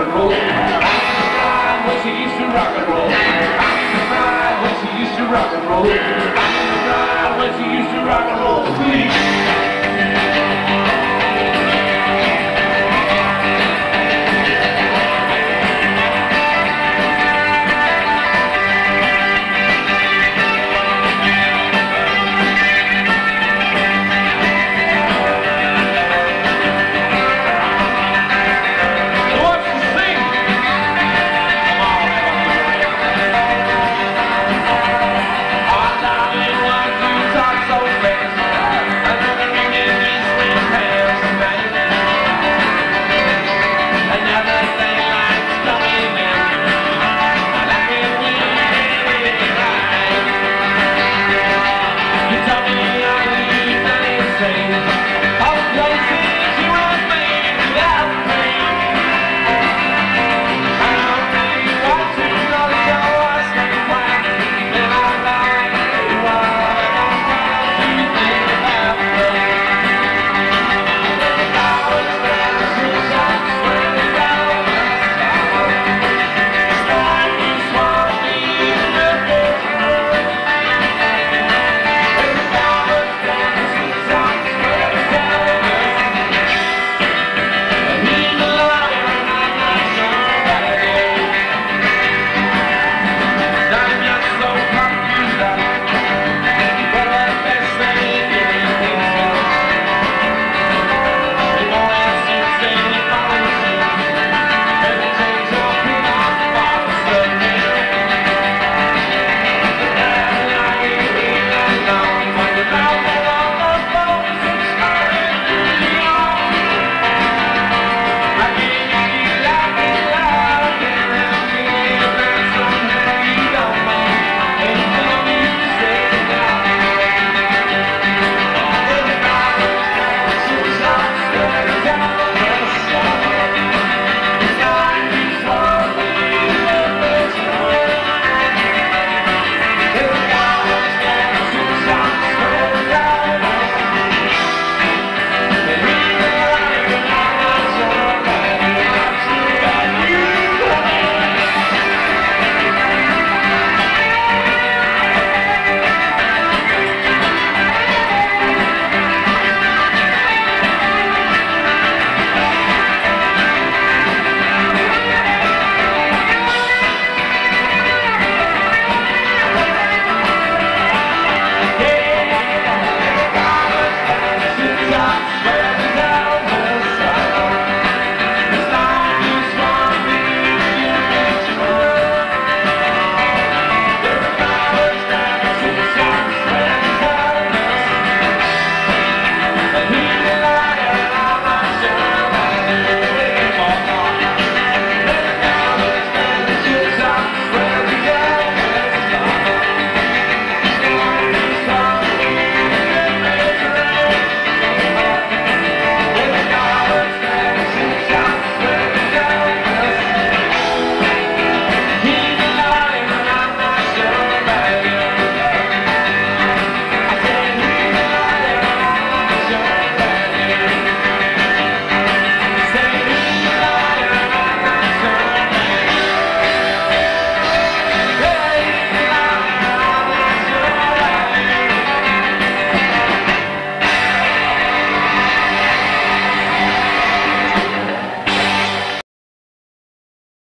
and roll. I when she used to rock and roll. I when she used to rock and roll. I when she used to rock and roll. Please.